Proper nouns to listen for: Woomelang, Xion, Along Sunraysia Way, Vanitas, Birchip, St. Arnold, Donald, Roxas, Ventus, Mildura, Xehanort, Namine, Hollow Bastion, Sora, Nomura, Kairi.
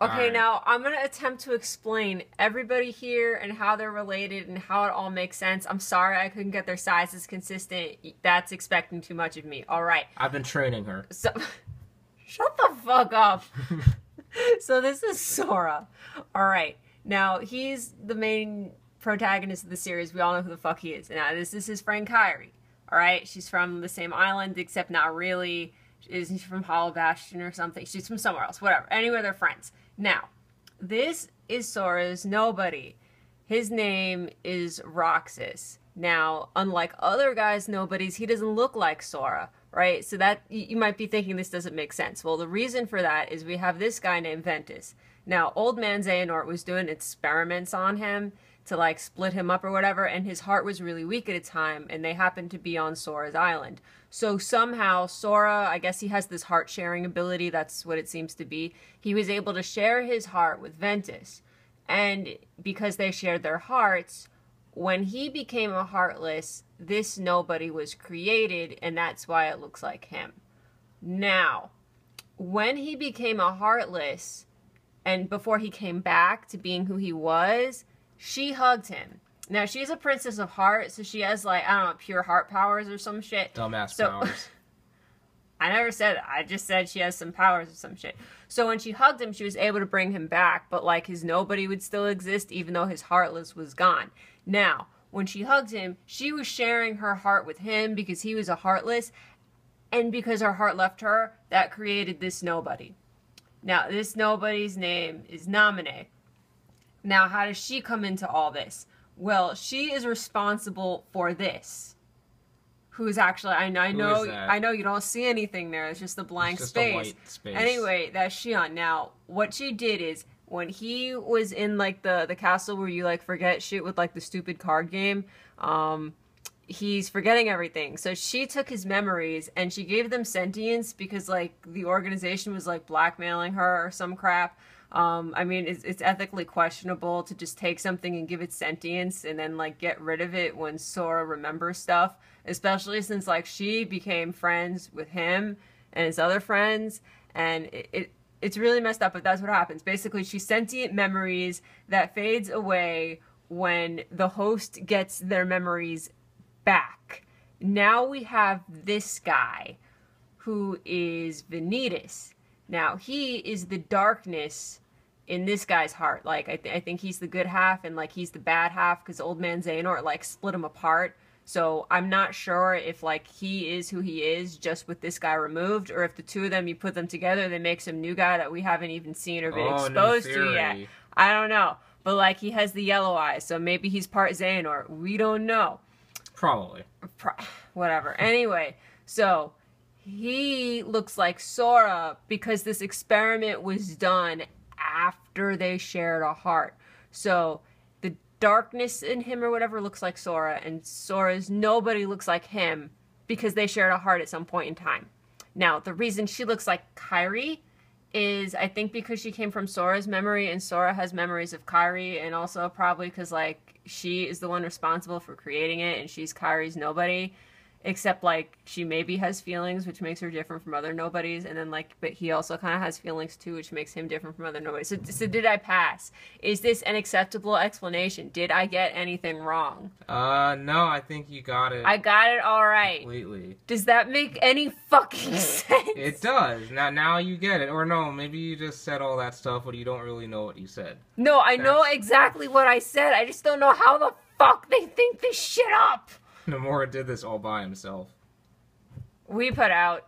Okay, right. Now I'm going to attempt to explain everybody here and how they're related and how it all makes sense. I'm sorry I couldn't get their sizes consistent. That's expecting too much of me. All right. I've been training her. So, shut the fuck up. So this is Sora. All right. Now, he's the main protagonist of the series. We all know who the fuck he is. Now, this is his friend Kairi. All right? She's from the same island, except not really. Isn't she from Hollow Bastion or something? She's from somewhere else. Whatever. Anyway, they're friends. Now, this is Sora's nobody. His name is Roxas. Now, unlike other guys' nobodies, he doesn't look like Sora, right? So that, you might be thinking this doesn't make sense. Well, the reason for that is we have this guy named Ventus. Now, old man Xehanort was doing experiments on him to, like, split him up or whatever, and his heart was really weak at a time, and they happened to be on Sora's island. So somehow, Sora, I guess he has this heart-sharing ability, that's what it seems to be, he was able to share his heart with Ventus. And because they shared their hearts, when he became a heartless, this nobody was created, and that's why it looks like him. Now, when he became a heartless, and before he came back to being who he was, she hugged him. Now, she's a princess of heart, so she has, like, I don't know, pure heart powers or some shit. Dumbass powers. I never said it. I just said she has some powers or some shit. So when she hugged him, she was able to bring him back, but, like, his nobody would still exist, even though his heartless was gone. Now, when she hugged him, she was sharing her heart with him because he was a heartless, and because her heart left her, that created this nobody. Now, this nobody's name is Namine. Now, how does she come into all this? Well, she is responsible for this. Who's actually, I know you don't see anything there. It's just a blank space. Just a white space. Anyway, that's Xion. Now, what she did is, when he was in, like, the castle where you, like, forget shit with, like, the stupid card game, he's forgetting everything. So she took his memories and she gave them sentience because, like, the organization was, like, blackmailing her or some crap. I mean, it's ethically questionable to just take something and give it sentience and then, like, get rid of it when Sora remembers stuff, especially since, like, she became friends with him and his other friends, and it's really messed up, but that's what happens. Basically, she's sentient memories that fades away when the host gets their memories back. Now we have this guy, who is Vanitas. Now, he is the darkness in this guy's heart. Like, I think he's the good half, and, like, he's the bad half, because old man Xehanort, like, split him apart. So I'm not sure if, like, he is who he is just with this guy removed, or if the two of them, you put them together, they make some new guy that we haven't even seen or been exposed to yet. I don't know. But, like, he has the yellow eyes, so maybe he's part Xehanort. We don't know. Probably. Whatever. Anyway, so... he looks like Sora because this experiment was done after they shared a heart. So the darkness in him or whatever looks like Sora, and Sora's nobody looks like him because they shared a heart at some point in time. Now, the reason she looks like Kairi is, I think, because she came from Sora's memory, and Sora has memories of Kairi, and also probably because, like, she is the one responsible for creating it, and she's Kairi's nobody. Except, like, she maybe has feelings, which makes her different from other nobodies. And then, like, but he also kind of has feelings, too, which makes him different from other nobodies. So did I pass? Is this an acceptable explanation? Did I get anything wrong? No, I think you got it. I got it all right. Completely. Does that make any fucking sense? It does. Now you get it. Or no, maybe you just said all that stuff, but you don't really know what you said. No, I know exactly what I said. I just don't know how the fuck they think this shit up. Nomura did this all by himself. We put out.